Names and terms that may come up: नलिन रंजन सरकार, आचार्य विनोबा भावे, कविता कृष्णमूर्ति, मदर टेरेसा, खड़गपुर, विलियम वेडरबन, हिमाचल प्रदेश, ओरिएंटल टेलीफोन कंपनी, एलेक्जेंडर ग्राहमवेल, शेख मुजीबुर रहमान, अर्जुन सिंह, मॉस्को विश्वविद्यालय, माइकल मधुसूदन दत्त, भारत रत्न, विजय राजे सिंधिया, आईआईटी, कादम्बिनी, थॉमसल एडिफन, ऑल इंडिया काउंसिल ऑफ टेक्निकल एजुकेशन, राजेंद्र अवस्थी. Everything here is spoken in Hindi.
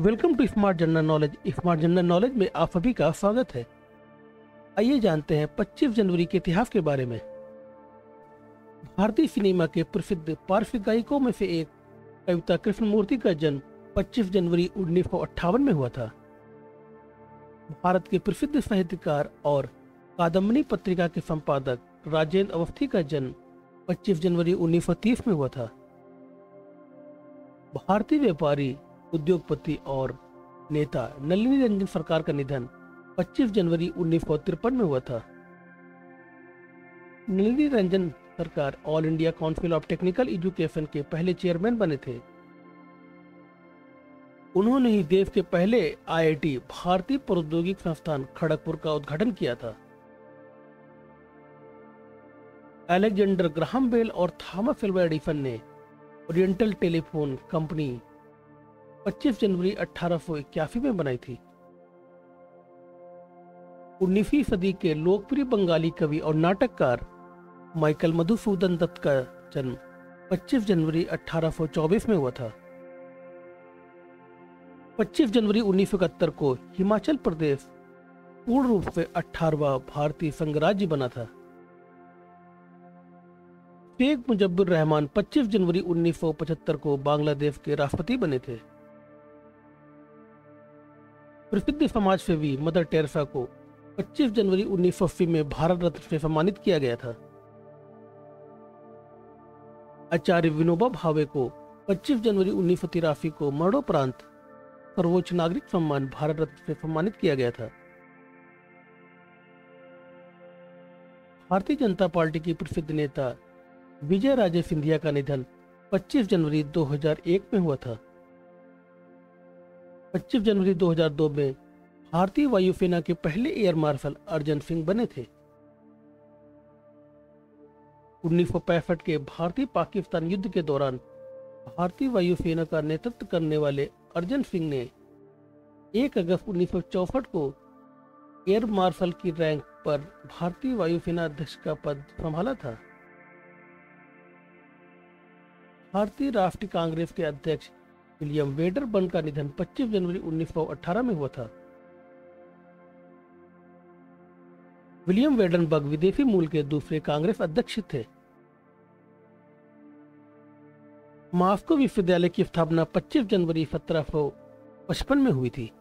Welcome to smart general knowledge. Smart general knowledge में आप सभी का स्वागत है। आइए जानते हैं 25 जनवरी के इतिहास के बारे में। भारतीय सिनेमा के प्रसिद्ध पार्श्व गायकों में से एक कविता कृष्णमूर्ति का जन्म 25 जनवरी 1958 में हुआ था। भारत के प्रसिद्ध साहित्यकार और कादम्बिनी पत्रिका के संपादक राजेंद्र अवस्थी का जन्म 25 जनवरी 1930 में हुआ था। भारतीय व्यापारी, उद्योगपति और नेता नलिन रंजन सरकार का निधन 25 जनवरी 1953 में हुआ था। नलिन रंजन सरकार ऑल इंडिया काउंसिल ऑफ टेक्निकल एजुकेशन के पहले चेयरमैन बने थे। उन्होंने ही देश के पहले आईआईटी भारतीय प्रौद्योगिक संस्थान खड़गपुर का उद्घाटन किया था। एलेक्जेंडर ग्राहमवेल और थॉमसल एडिफन ने ओरिएंटल टेलीफोन कंपनी 25 जनवरी 1881 में बनाई थी। 19वीं सदी के लोकप्रिय बंगाली कवि और नाटककार माइकल मधुसूदन दत्त का जन्म 25 जनवरी 1824 में हुआ था। 25 जनवरी 1971 को हिमाचल प्रदेश पूर्ण रूप से 18वां भारतीय संघराज्य बना था। शेख मुजीबुर रहमान 25 जनवरी 1975 को बांग्लादेश के राष्ट्रपति बने थे। प्रसिद्ध समाजसेवी मदर टेरेसा को 25 जनवरी 1980 में भारत रत्न से सम्मानित किया गया था। आचार्य विनोबा भावे को 25 जनवरी 1983 को मरणोपरांत सर्वोच्च नागरिक सम्मान भारत रत्न से सम्मानित किया गया था। भारतीय जनता पार्टी की प्रसिद्ध नेता विजय राजे सिंधिया का निधन 25 जनवरी 2001 में हुआ था। 25 जनवरी 2002 में भारतीय वायुसेना के पहले एयर मार्शल अर्जुन सिंह बने थे। 1965 के भारतीय पाकिस्तान युद्ध के दौरान भारतीय वायुसेना का नेतृत्व करने वाले अर्जुन सिंह ने 1 अगस्त 1964 को एयर मार्शल की रैंक पर भारतीय वायुसेना अध्यक्ष का पद संभाला था। भारतीय राष्ट्रीय कांग्रेस के अध्यक्ष विलियम वेडरबन का निधन 25 जनवरी 1918 में हुआ था। विलियम वेडरबन विदेशी मूल के दूसरे कांग्रेस अध्यक्ष थे। मॉस्को विश्वविद्यालय की स्थापना 25 जनवरी 1755 में हुई थी।